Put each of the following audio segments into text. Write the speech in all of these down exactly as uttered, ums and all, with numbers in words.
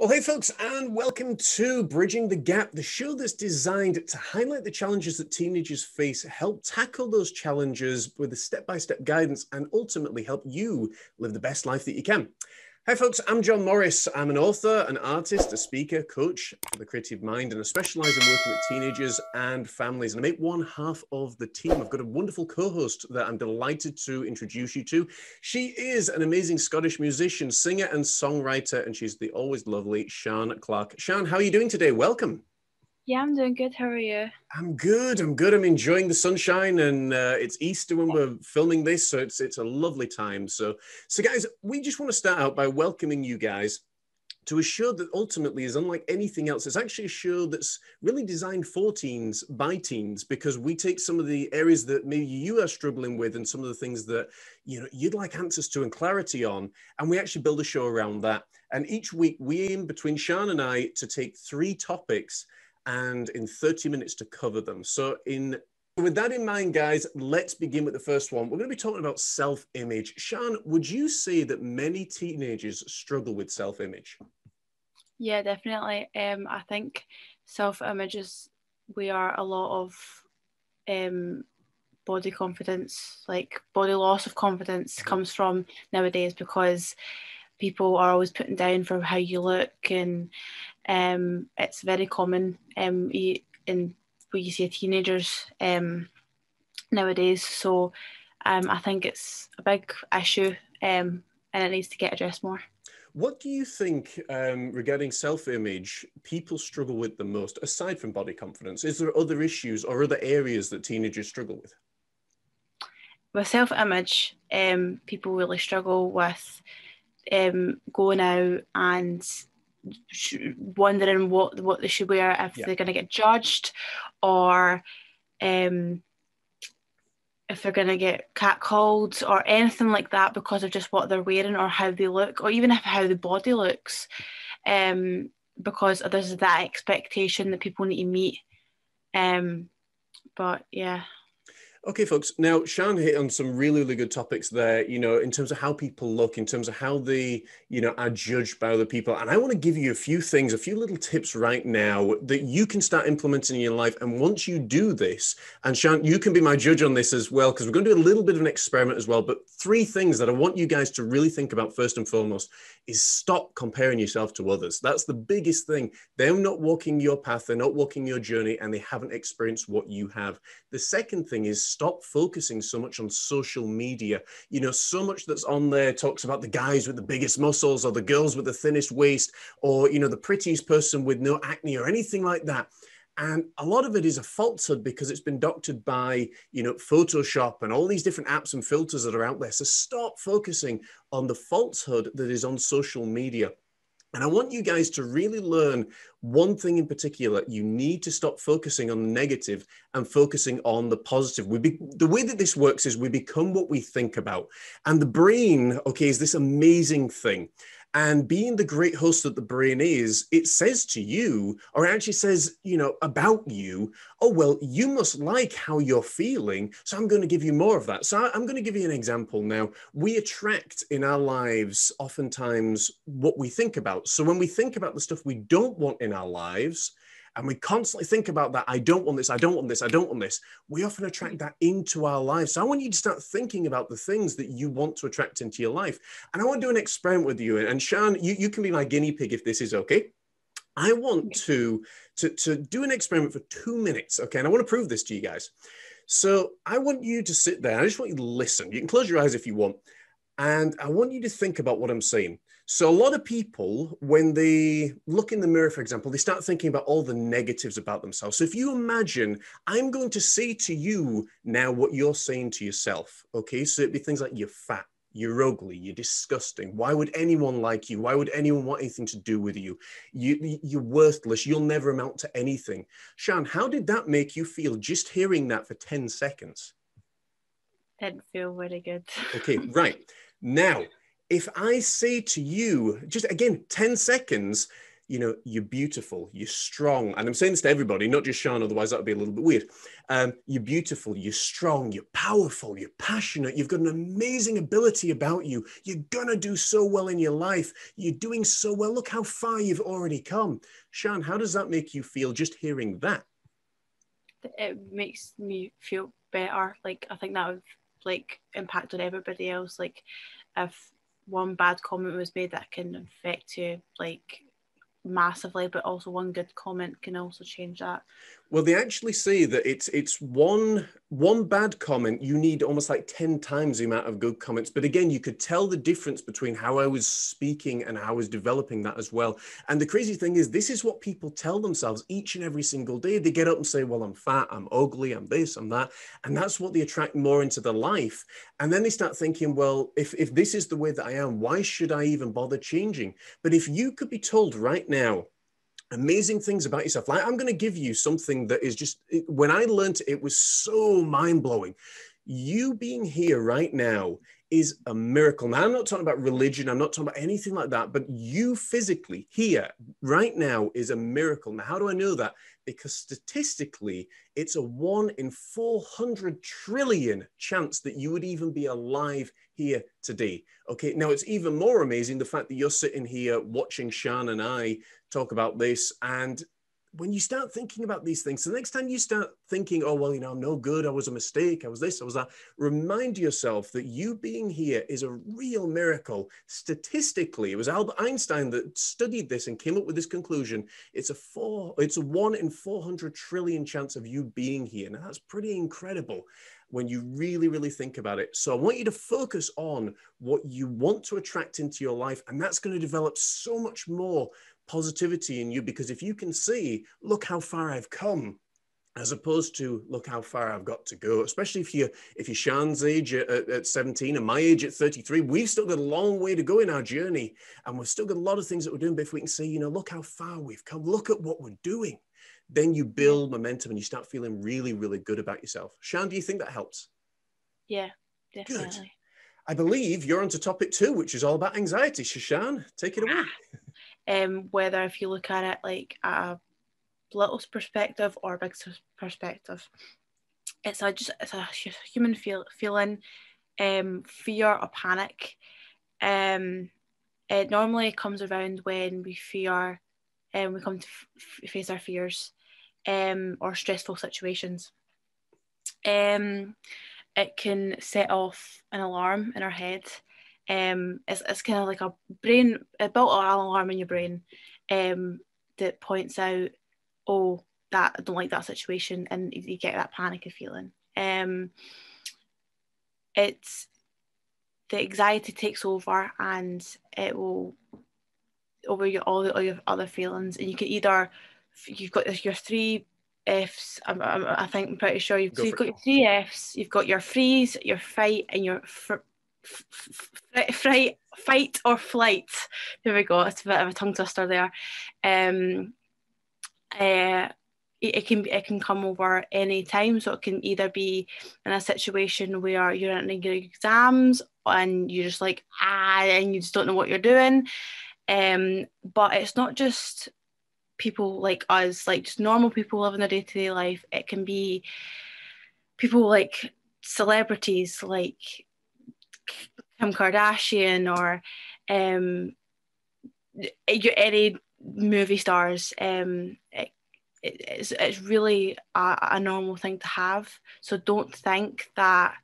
Well, hey folks, and welcome to Bridging the Gap, the show that's designed to highlight the challenges that teenagers face, help tackle those challenges with a step-by-step guidance, and ultimately help you live the best life that you can. Hi folks, I'm John Morris. I'm an author, an artist, a speaker, coach for the creative mind, and I specialize in working with teenagers and families. And I make one half of the team. I've got a wonderful co-host that I'm delighted to introduce you to. She is an amazing Scottish musician, singer, and songwriter, and she's the always lovely Sian Clark. Sian, how are you doing today? Welcome. Yeah, I'm doing good. How are you? I'm good. I'm good. I'm enjoying the sunshine, and uh, it's Easter when we're filming this, so it's it's a lovely time. So, so guys, we just want to start out by welcoming you guys to a show that ultimately is unlike anything else. It's actually a show that's really designed for teens by teens, because we take some of the areas that maybe you are struggling with and some of the things that you know you'd like answers to and clarity on, and we actually build a show around that. And each week, we aim between Sian and I to take three topics and in thirty minutes to cover them. So in with that in mind, guys, let's begin with the first one. We're going to be talking about self-image. Sian, would you say that many teenagers struggle with self-image? Yeah, definitely. Um, I think self-image is we are a lot of um, body confidence, like body loss of confidence comes from nowadays, because people are always putting down for how you look, and um, it's very common um, in what you see teenagers um, nowadays. So um, I think it's a big issue um, and it needs to get addressed more. What do you think um, regarding self-image people struggle with the most, aside from body confidence? Is there other issues or other areas that teenagers struggle with? With self-image, um, people really struggle with Um, going out and sh wondering what what they should wear, if yeah. they're going to get judged, or um, if they're going to get catcalled or anything like that because of just what they're wearing or how they look, or even if how the body looks, um, because there's that expectation that people need to meet. Um, but yeah. Okay, folks. Now, Sian hit on some really, really good topics there, you know, in terms of how people look, in terms of how they, you know, are judged by other people. And I want to give you a few things, a few little tips right now that you can start implementing in your life. And once you do this, and Sian, you can be my judge on this as well, because we're going to do a little bit of an experiment as well. But three things that I want you guys to really think about first and foremost is stop comparing yourself to others. That's the biggest thing. They're not walking your path. They're not walking your journey, and they haven't experienced what you have. The second thing is, stop focusing so much on social media. You know, so much that's on there talks about the guys with the biggest muscles or the girls with the thinnest waist or, you know, the prettiest person with no acne or anything like that. And a lot of it is a falsehood because it's been doctored by, you know, Photoshop and all these different apps and filters that are out there. So stop focusing on the falsehood that is on social media. And I want you guys to really learn one thing in particular. You need to stop focusing on the negative and focusing on the positive. We be, the way that this works is we become what we think about. And the brain, okay, is this amazing thing. And being the great host that the brain is, it says to you, or it actually says, you know, about you, oh, well, you must like how you're feeling, so I'm going to give you more of that. So I'm going to give you an example now. We attract in our lives oftentimes what we think about. So when we think about the stuff we don't want in our lives, and we constantly think about that, I don't want this, I don't want this, I don't want this, we often attract that into our lives. So I want you to start thinking about the things that you want to attract into your life. And I want to do an experiment with you. And Sian, you, you can be my guinea pig if this is okay. I want to, to, to do an experiment for two minutes, okay? And I want to prove this to you guys. So I want you to sit there. I just want you to listen. You can close your eyes if you want. And I want you to think about what I'm saying. So a lot of people, when they look in the mirror, for example, they start thinking about all the negatives about themselves. So if you imagine, I'm going to say to you now what you're saying to yourself, okay? So it'd be things like you're fat, you're ugly, you're disgusting. Why would anyone like you? Why would anyone want anything to do with you? you you're worthless. You'll never amount to anything. Sian, how did that make you feel just hearing that for ten seconds? Didn't feel very good. Okay, right. Now, if I say to you, just again, ten seconds, you know, you're beautiful, you're strong. And I'm saying this to everybody, not just Sian, otherwise that would be a little bit weird. Um, you're beautiful, you're strong, you're powerful, you're passionate, you've got an amazing ability about you. You're gonna do so well in your life. You're doing so well. Look how far you've already come. Sian, how does that make you feel just hearing that? It makes me feel better. Like, I think that would like impact on everybody else. Like, if one bad comment was made, that can affect you like massively, but also one good comment can also change that. Well, they actually say that it's it's one one bad comment, you need almost like ten times the amount of good comments. But again, you could tell the difference between how I was speaking and how I was developing that as well. And the crazy thing is, this is what people tell themselves each and every single day. They get up and say, well, I'm fat, I'm ugly, I'm this, I'm that. And that's what they attract more into their life. And then they start thinking, well, if, if this is the way that I am, why should I even bother changing? But if you could be told right now amazing things about yourself, like, I'm going to give you something that is just, when I learned it, it was so mind-blowing. You being here right now is a miracle. Now, I'm not talking about religion, I'm not talking about anything like that, but you physically here right now is a miracle. Now, how do I know that? Because statistically, it's a one in four hundred trillion chance that you would even be alive here today. Okay, now it's even more amazing the fact that you're sitting here watching Sian and I talk about this. And when you start thinking about these things, the next time you start thinking, oh, well, you know, I'm no good, I was a mistake, I was this, I was that, remind yourself that you being here is a real miracle. Statistically, it was Albert Einstein that studied this and came up with this conclusion. It's a four, it's a one in four hundred trillion chance of you being here. Now, that's pretty incredible when you really, really think about it. So I want you to focus on what you want to attract into your life, and that's going to develop so much more positivity in you, because if you can see, look how far I've come, as opposed to look how far I've got to go, especially if you're, if you're Sian's age at, at seventeen and my age at thirty-three, we've still got a long way to go in our journey, and we've still got a lot of things that we're doing. But if we can say, you know, look how far we've come, look at what we're doing, then you build momentum and you start feeling really, really good about yourself. Sian, do you think that helps? Yeah, definitely. Good. I believe you're onto topic two, which is all about anxiety. Sian, take it away. Um, whether if you look at it like a little perspective or a big perspective, it's a just it's a human feel, feeling, um, fear or panic. Um, it normally comes around when we fear, and um, we come to f face our fears, um, or stressful situations. Um, it can set off an alarm in our head. Um, it's it's kind of like a brain, a built-in alarm in your brain, um, that points out, oh, that I don't like that situation, and you get that panicky feeling. Um, it's the anxiety takes over, and it will over your all, the, all your other feelings, and you can either you've got your three F's. I'm, I'm, I think I'm pretty sure you've, so you've got your three F's. You've got your freeze, your fight, and your fr Fright, fight or flight. There we go. It's a bit of a tongue twister there. Um, uh, it, it can it can come over any time. So it can either be in a situation where you're in your exams and you're just like ah, and you just don't know what you're doing. Um, but it's not just people like us, like just normal people living their day-to-day life. It can be people like celebrities, like Kim Kardashian, or um, any movie stars. Um, it, it, it's, it's really a, a normal thing to have. So don't think that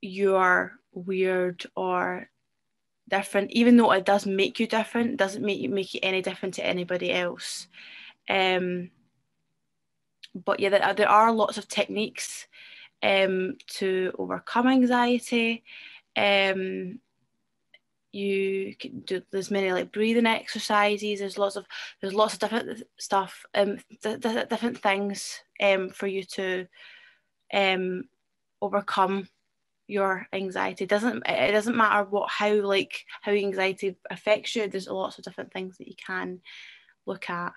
you're weird or different, even though it does make you different. It doesn't make you, make you any different to anybody else. Um, but yeah, there, there are lots of techniques um, to overcome anxiety. Um, you can do, there's many like breathing exercises. There's lots of there's lots of different stuff, um, th th different things, um, for you to, um, overcome your anxiety. It doesn't it doesn't matter what how like how anxiety affects you. There's lots of different things that you can look at.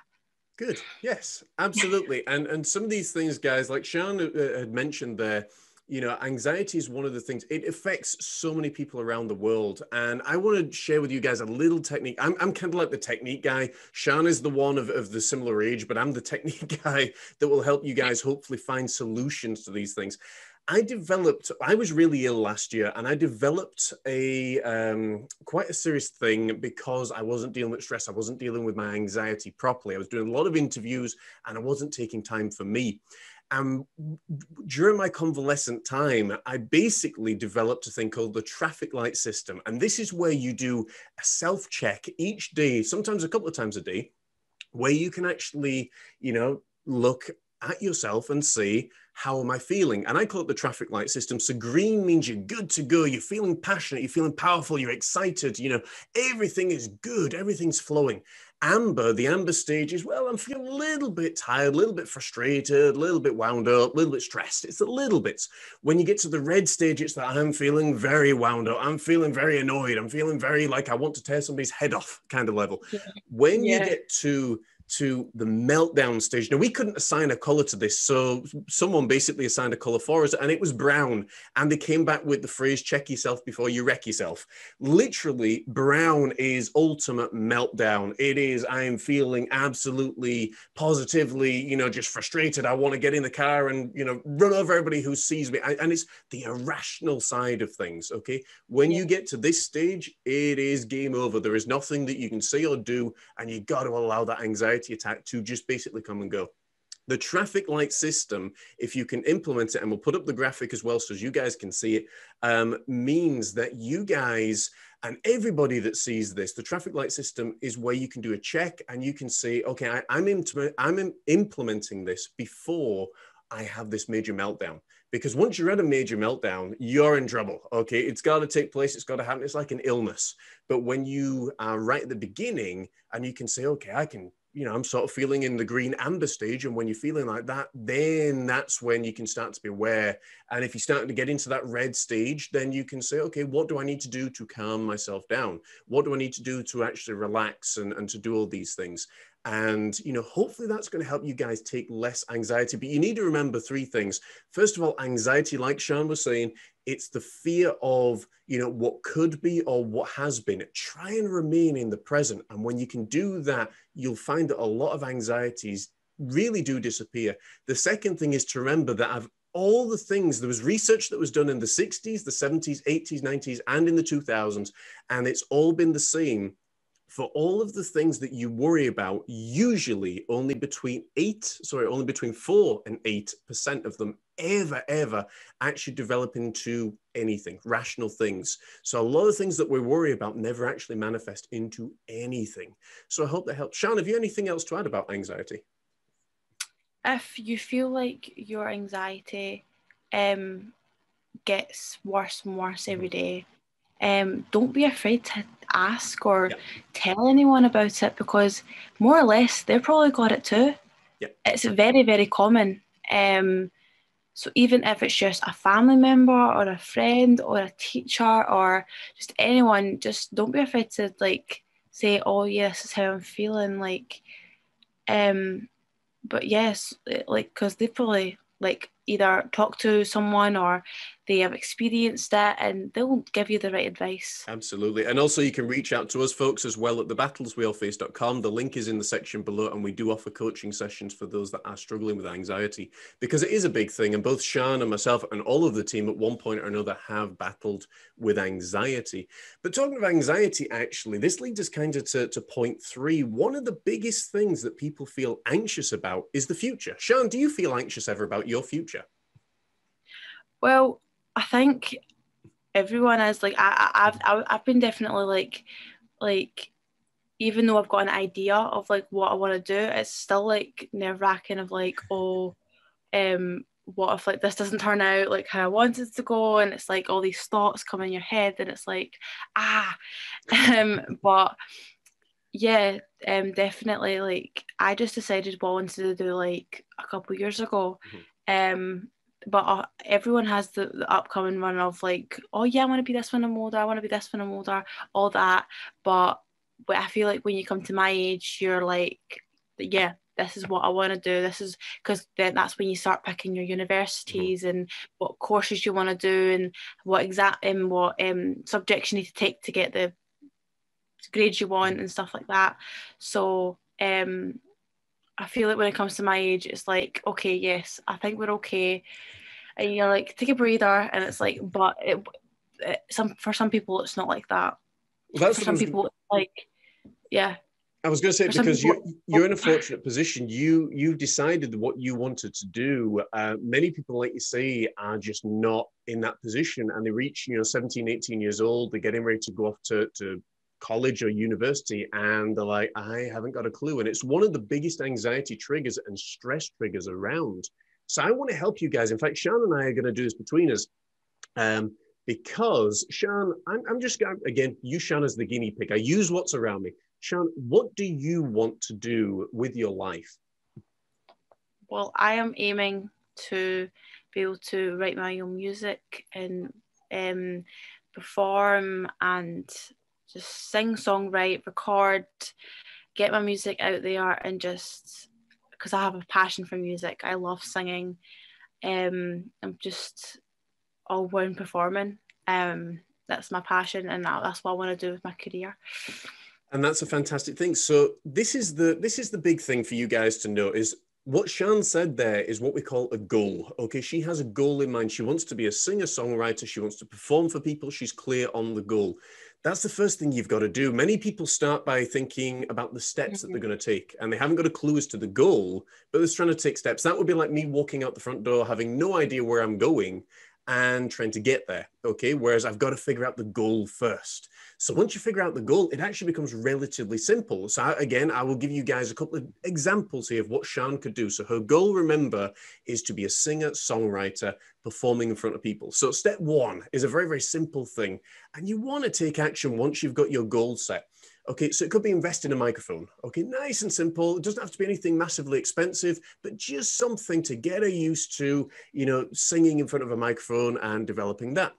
Good. Yes, absolutely. and and some of these things, guys, like Sian had mentioned there, You know, anxiety is one of the things, it affects so many people around the world. And I want to share with you guys a little technique. I'm, I'm kind of like the technique guy. Sian is the one of, of the similar age, but I'm the technique guy that will help you guys hopefully find solutions to these things. I developed, I was really ill last year, and I developed a um, quite a serious thing because I wasn't dealing with stress. I wasn't dealing with my anxiety properly. I was doing a lot of interviews and I wasn't taking time for me. And um, during my convalescent time, I basically developed a thing called the traffic light system. And this is where you do a self-check each day, sometimes a couple of times a day, where you can actually, you know, look at yourself and see, how am I feeling? And I call it the traffic light system. So green means you're good to go. You're feeling passionate. You're feeling powerful. You're excited. You know, everything is good. Everything's flowing. Amber, the amber stage is, well, I'm feeling a little bit tired, a little bit frustrated, a little bit wound up, a little bit stressed. It's the little bits. When you get to the red stage, it's that I'm feeling very wound up. I'm feeling very annoyed. I'm feeling very like I want to tear somebody's head off kind of level. Yeah. When yeah. you get to to the meltdown stage. Now, we couldn't assign a color to this, so someone basically assigned a color for us, and it was brown. And they came back with the phrase, check yourself before you wreck yourself. Literally, brown is ultimate meltdown. It is, I am feeling absolutely positively, you know, just frustrated. I want to get in the car and, you know, run over everybody who sees me. I, and it's the irrational side of things, okay? When you get to this stage, it is game over. There is nothing that you can say or do, and you got to allow that anxiety attack to just basically come and go. The traffic light system, if you can implement it, and we'll put up the graphic as well so as you guys can see it, um, means that you guys and everybody that sees this, the traffic light system is where you can do a check and you can say, okay, I, I'm, in, I'm in implementing this before I have this major meltdown. Because once you're at a major meltdown, you're in trouble, okay? It's got to take place. It's got to happen. It's like an illness. But when you are right at the beginning and you can say, okay, I can, you know, I'm sort of feeling in the green amber stage. And when you're feeling like that, then that's when you can start to be aware. And if you start to get into that red stage, then you can say, okay, what do I need to do to calm myself down? What do I need to do to actually relax and, and to do all these things? And, you know, hopefully that's going to help you guys take less anxiety. But you need to remember three things. First of all, anxiety, like Sian was saying, it's the fear of, you know, what could be or what has been. Try and remain in the present. And when you can do that, you'll find that a lot of anxieties really do disappear. The second thing is to remember that I've all the things, there was research that was done in the sixties, the seventies, eighties, nineties, and in the two thousands. And it's all been the same. For all of the things that you worry about, usually only between eight, sorry, only between four and eight percent of them ever, ever actually develop into anything, rational things. So a lot of things that we worry about never actually manifest into anything. So I hope that helps. Sian, have you anything else to add about anxiety? If you feel like your anxiety um, gets worse and worse every day, Um, don't be afraid to ask or yep. tell anyone about it, because more or less they've probably got it too. Yep. It's very, very common. Um, so even if it's just a family member or a friend or a teacher or just anyone, just don't be afraid to like say, "Oh, yeah, this is how I'm feeling." Like, um, but yes, like because they probably like either talk to someone or they have experienced that and they'll give you the right advice. Absolutely. And also you can reach out to us folks as well at the battles we all face dot com. The link is in the section below, and we do offer coaching sessions for those that are struggling with anxiety, because it is a big thing. And both Sian and myself and all of the team at one point or another have battled with anxiety. But talking of anxiety, actually, this leads us kind of to, to point three. One of the biggest things that people feel anxious about is the future. Sian, do you feel anxious ever about your future? Well, I think everyone is like I, I've I've been definitely like like even though I've got an idea of like what I want to do, it's still like nerve-wracking of like, oh, um what if like this doesn't turn out like how I wanted to go, and it's like all these thoughts come in your head and it's like ah um but yeah um definitely like I just decided what I wanted to do like a couple of years ago. Mm-hmm. um But uh, everyone has the, the upcoming run of like, oh yeah, I want to be this when I'm older. I want to be this when I'm older, all that. But, but I feel like when you come to my age, you're like, yeah, this is what I want to do, this is, because then that's when you start picking your universities and what courses you want to do and what exact and what um, subjects you need to take to get the grades you want and stuff like that. So um, I feel like when it comes to my age, it's like, okay, yes, I think we're okay, and you're like, take a breather, and it's like, but it, it, some for some people it's not like that. Well, that's for some people, it's like, yeah. I was going to say, because you, you're in a fortunate position. You you decided what you wanted to do. Uh, many people, like you say, are just not in that position, and they reach, you know, seventeen, eighteen years old. They're getting ready to go off to, to college or university, and they're like, I haven't got a clue. And it's one of the biggest anxiety triggers and stress triggers around. So I want to help you guys. In fact, Sian and I are going to do this between us. Um, Because, Sian, I'm, I'm just going, again, you, Sian, as the guinea pig. I use what's around me. Sian, what do you want to do with your life? Well, I am aiming to be able to write my own music and um, perform and just sing, songwrite, record, get my music out there, and just, because I have a passion for music. I love singing. Um, I'm just... all when performing, um, that's my passion, and that, that's what I want to do with my career. And that's a fantastic thing. So this is the this is the big thing for you guys to know, is what Sian said there is what we call a goal. Okay, she has a goal in mind. She wants to be a singer songwriter. She wants to perform for people. She's clear on the goal. That's the first thing you've got to do. Many people start by thinking about the steps that they're going to take, and they haven't got a clue as to the goal, but they're trying to take steps. That would be like me walking out the front door, having no idea where I'm going, and trying to get there, okay? Whereas I've got to figure out the goal first. So once you figure out the goal, it actually becomes relatively simple. So I, again, I will give you guys a couple of examples here of what Sian could do. So her goal, remember, is to be a singer, songwriter, performing in front of people. So step one is a very, very simple thing. And you want to take action once you've got your goal set. Okay, so it could be invest in a microphone. Okay, nice and simple. It doesn't have to be anything massively expensive, but just something to get her used to, you know, singing in front of a microphone and developing that.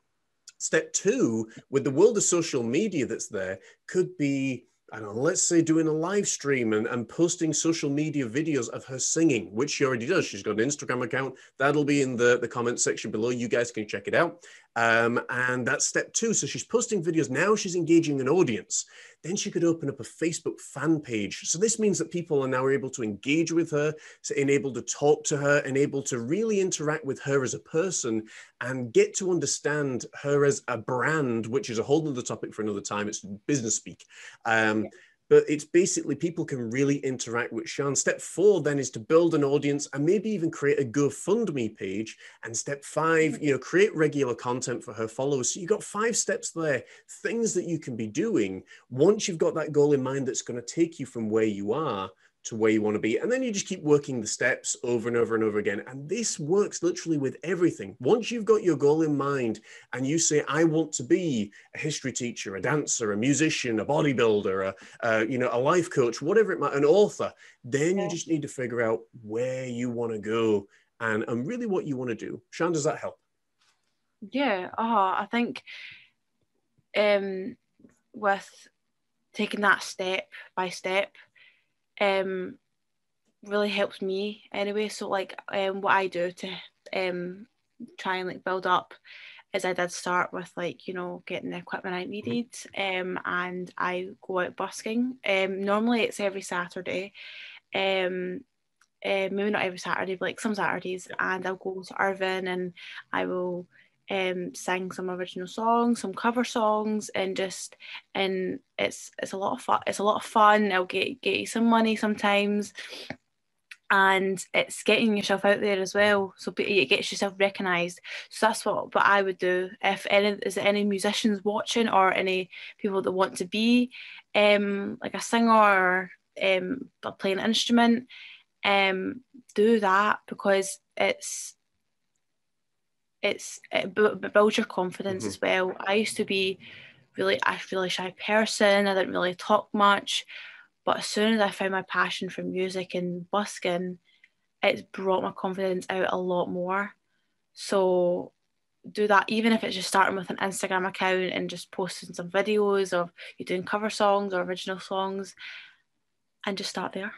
Step two, with the world of social media that's there, could be, I don't know, let's say doing a live stream and, and posting social media videos of her singing, which she already does. She's got an Instagram account. That'll be in the, the comment section below. You guys can check it out. Um, and that's step two. So she's posting videos. Now she's engaging an audience. Then she could open up a Facebook fan page. So this means that people are now able to engage with her, so able to talk to her, and able to really interact with her as a person and get to understand her as a brand, which is a whole other topic for another time. It's business speak. Um, yeah. But it's basically people can really interact with Sian. Step four then is to build an audience and maybe even create a GoFundMe page. And step five, you know, create regular content for her followers. So you've got five steps there, things that you can be doing once you've got that goal in mind that's going to take you from where you are to where you want to be. And then you just keep working the steps over and over and over again. And this works literally with everything. Once you've got your goal in mind and you say, I want to be a history teacher, a dancer, a musician, a bodybuilder, a, uh, you know, a life coach, whatever it might, an author, then you just need to figure out where you want to go and, and really what you want to do. Sian, does that help? Yeah, uh, I think um, with taking that step by step, um really helps me anyway. So like um what I do to um try and like build up is I did start with like, you know, getting the equipment I needed, um and I go out busking. Um normally it's every Saturday, um uh, maybe not every Saturday but like some Saturdays, and I'll go to Irvine and I will um sing some original songs, some cover songs, and just and it's it's a lot of fun. It's a lot of fun. I'll get get you some money sometimes, and it's getting yourself out there as well, so it gets yourself recognized. So that's what but I would do. If any is there any musicians watching or any people that want to be um like a singer or um play an instrument, um do that, because it's It's it builds your confidence mm-hmm. as well. I used to be really a really shy person. I didn't really talk much, but as soon as I found my passion for music and busking, it's brought my confidence out a lot more. So do that, even if it's just starting with an Instagram account and just posting some videos of you doing cover songs or original songs, and just start there.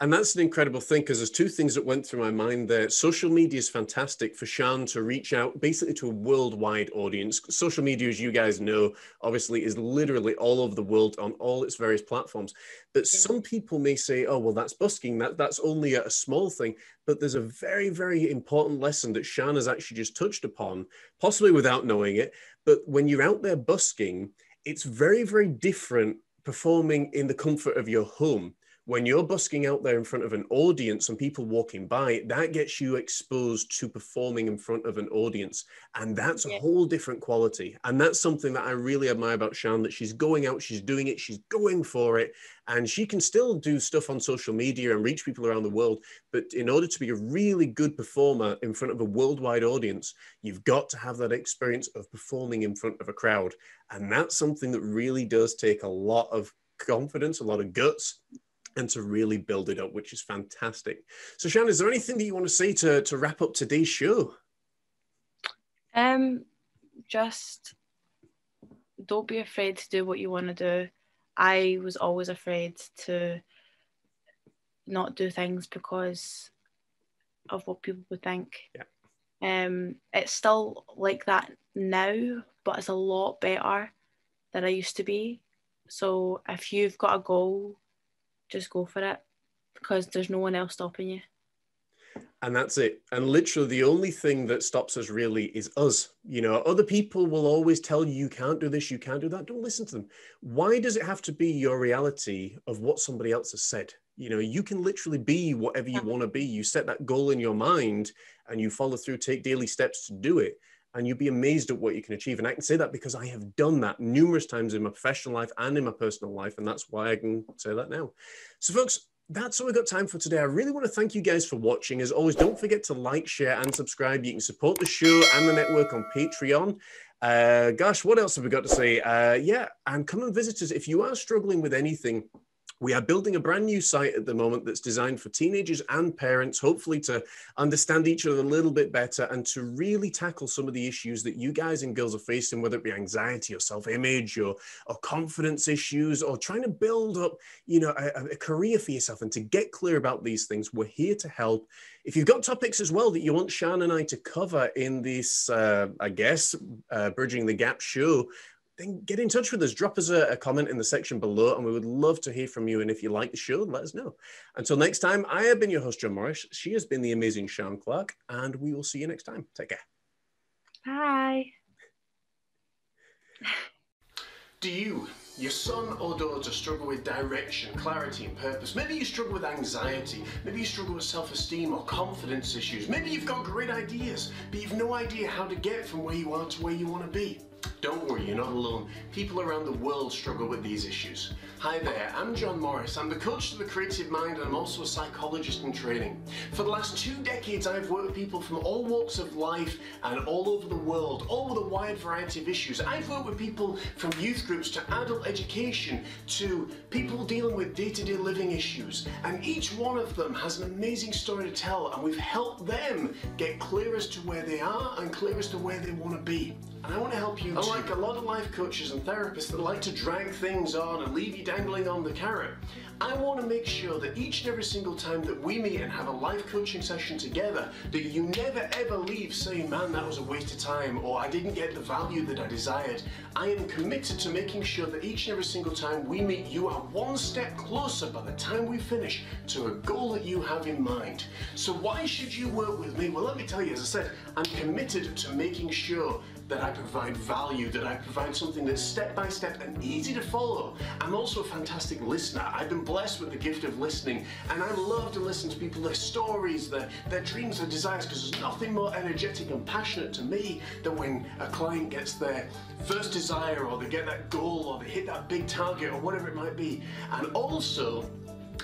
And that's an incredible thing, because there's two things that went through my mind there. Social media is fantastic for Sian to reach out basically to a worldwide audience. Social media, as you guys know, obviously is literally all over the world on all its various platforms. But some people may say, oh, well, that's busking. That, that's only a, a small thing. But there's a very, very important lesson that Sian has actually just touched upon, possibly without knowing it. But when you're out there busking, it's very, very different performing in the comfort of your home. When you're busking out there in front of an audience and people walking by, that gets you exposed to performing in front of an audience. And that's yeah. a whole different quality. And that's something that I really admire about Sian, that she's going out, she's doing it, she's going for it. And she can still do stuff on social media and reach people around the world. But in order to be a really good performer in front of a worldwide audience, you've got to have that experience of performing in front of a crowd. And that's something that really does take a lot of confidence, a lot of guts, and to really build it up, which is fantastic. So Sian, is there anything that you want to say to, to wrap up today's show? Um, just don't be afraid to do what you want to do. I was always afraid to not do things because of what people would think. Yeah. Um, it's still like that now, but it's a lot better than I used to be. So if you've got a goal, just go for it, because there's no one else stopping you. And that's it. And literally the only thing that stops us really is us. You know, other people will always tell you, you can't do this, you can't do that. Don't listen to them. Why does it have to be your reality of what somebody else has said? You know, you can literally be whatever you yeah. want to be. You set that goal in your mind and you follow through, take daily steps to do it. And you'll be amazed at what you can achieve. And I can say that because I have done that numerous times in my professional life and in my personal life. And that's why I can say that now. So folks, that's all we've got time for today. I really want to thank you guys for watching. As always, don't forget to like, share, and subscribe. You can support the show and the network on Patreon. Uh, gosh, what else have we got to say? Uh, yeah, and come and visit us if you are struggling with anything. We are building a brand new site at the moment that's designed for teenagers and parents, hopefully to understand each other a little bit better and to really tackle some of the issues that you guys and girls are facing, whether it be anxiety or self-image or, or confidence issues, or trying to build up, you know, a, a career for yourself. And to get clear about these things, we're here to help. If you've got topics as well that you want Sian and I to cover in this, uh, I guess, uh, Bridging the Gap show, then get in touch with us. Drop us a, a comment in the section below, and we would love to hear from you. And if you like the show, let us know. Until next time, I have been your host, John Morris. She has been the amazing Sian Clark, and we will see you next time. Take care. Bye. Do you, your son or daughter, struggle with direction, clarity and purpose? Maybe you struggle with anxiety. Maybe you struggle with self-esteem or confidence issues. Maybe you've got great ideas, but you've no idea how to get from where you are to where you want to be. Don't worry, you're not alone. People around the world struggle with these issues. Hi there, I'm John Morris. I'm the coach to the creative mind, and I'm also a psychologist in training. For the last two decades, I've worked with people from all walks of life and all over the world, all with a wide variety of issues. I've worked with people from youth groups to adult education to people dealing with day-to-day living issues. And each one of them has an amazing story to tell, and we've helped them get clear as to where they are and clear as to where they want to be. And I want to help you. Unlike a lot of life coaches and therapists that like to drag things on and leave you dangling on the carrot, I want to make sure that each and every single time that we meet and have a life coaching session together, that you never ever leave saying, man, that was a waste of time, or I didn't get the value that I desired. I am committed to making sure that each and every single time we meet, you are one step closer by the time we finish to a goal that you have in mind. So why should you work with me? Well, let me tell you, as I said, I'm committed to making sure that I provide value, that I provide something that's step-by-step and easy to follow. I'm also a fantastic listener. I've been blessed with the gift of listening, and I love to listen to people, their stories, their, their dreams, their desires, because there's nothing more energetic and passionate to me than when a client gets their first desire, or they get that goal, or they hit that big target, or whatever it might be. And also,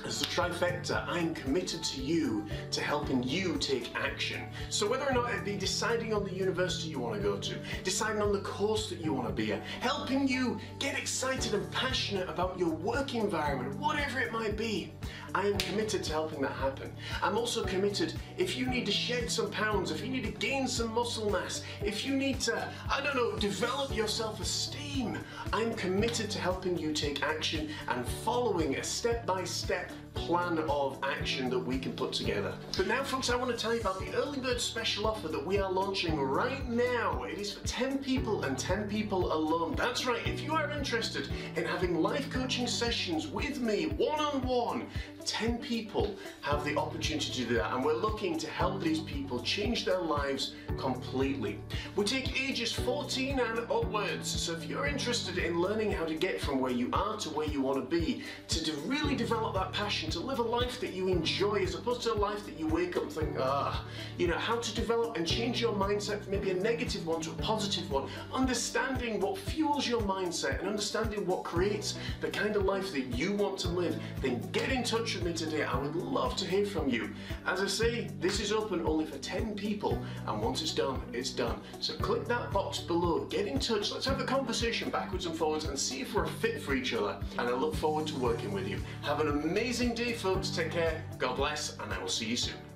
as the trifecta, I'm committed to you, to helping you take action. So whether or not it be deciding on the university you want to go to, deciding on the course that you want to be at, helping you get excited and passionate about your work environment, whatever it might be, I am committed to helping that happen. I'm also committed, if you need to shed some pounds, if you need to gain some muscle mass, if you need to, I don't know, develop your self-esteem, I'm committed to helping you take action and following a step-by-step plan of action that we can put together. But now, folks, I want to tell you about the early bird special offer that we are launching right now. It is for ten people and ten people alone. That's right, if you are interested in having life coaching sessions with me one-on-one, ten people have the opportunity to do that, and we're looking to help these people change their lives completely. We take ages fourteen and upwards, so if you're interested in learning how to get from where you are to where you want to be, to, to really develop that passion, to live a life that you enjoy as opposed to a life that you wake up and think, ah, you know, how to develop and change your mindset from maybe a negative one to a positive one, understanding what fuels your mindset and understanding what creates the kind of life that you want to live, then get in touch with me today. I would love to hear from you. As I say, this is open only for ten people, and once it's done, it's done. So click that box below, get in touch, let's have a conversation backwards and forwards and see if we're a fit for each other, and I look forward to working with you. Have an amazing day, folks. Take care, God bless, and I will see you soon.